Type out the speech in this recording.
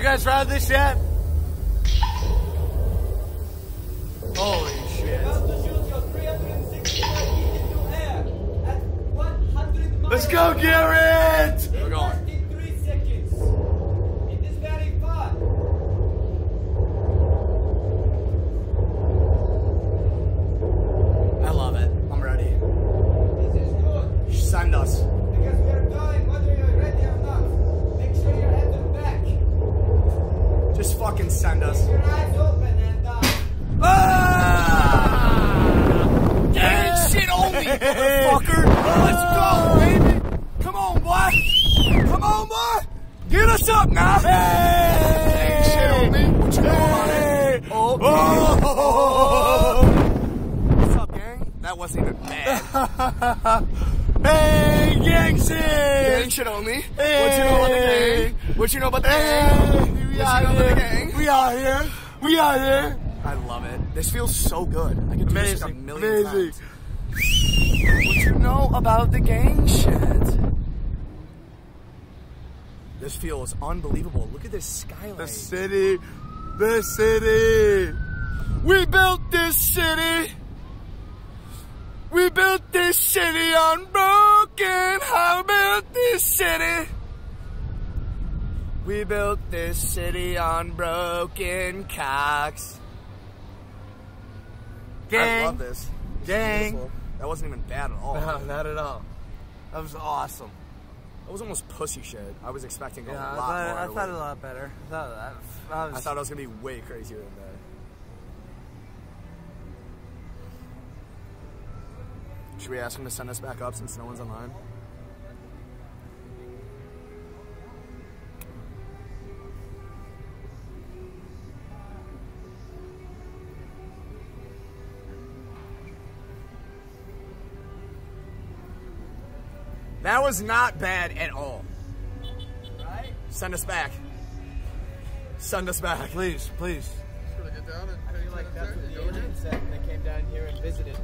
You guys ride this yet? Holy shit. Let's go, Garrett! We're going. Send us. Keep your eyes open and Gang shit only, motherfucker. Let's go, baby. Come on, boy. Come on, boy. Get us up now. Gang shit only. What you doing on it? Oh. What's up, gang? That wasn't even bad. Hey, gang shit. Gang shit only. Hey. What you know about the gang? What you know about the gang? We are here. We are here. I love it. This feels so good. I can do this like a million times. What you know about the gang shit? This feels unbelievable. Look at this skyline. The city. The city. We built this city. We built this city on broken. I built this city. We built this city on broken cocks. Gang. I love this. Gang. That wasn't even bad at all. No, not at all. That was awesome. That was almost pussy shit. I was expecting a lot more. I thought it a lot better. I thought it was going to be way crazier than that. Should we ask him to send us back up since no one's online? That was not bad at all. Right? Send us back. Send us back. Please, please. Just want to get down and pay attention. That's what the agent said when they came down here and visited.